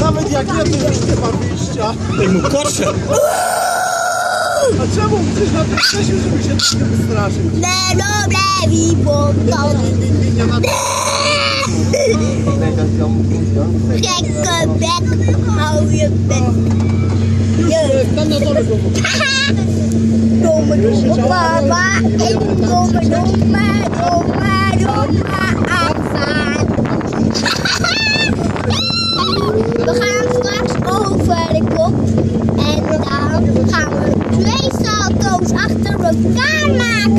Nawet jak ja tu już nie mam wyjścia. Daj mu kosze. A czemu chcesz na tym przejściu, żeby się tym straszyć? Nie, dobre, wipo, to. We gaan straks over de kop en dan gaan we twee salto's achter elkaar maken. We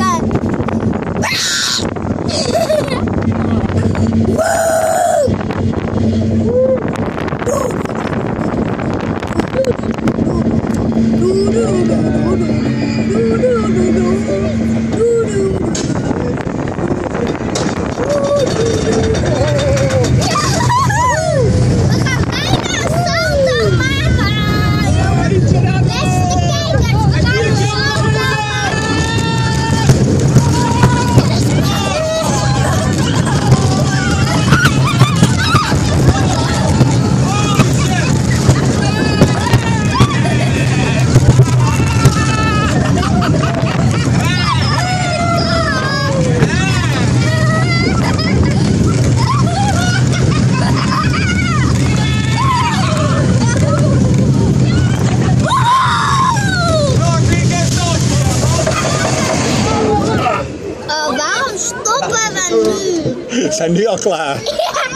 zijn nu al klaar.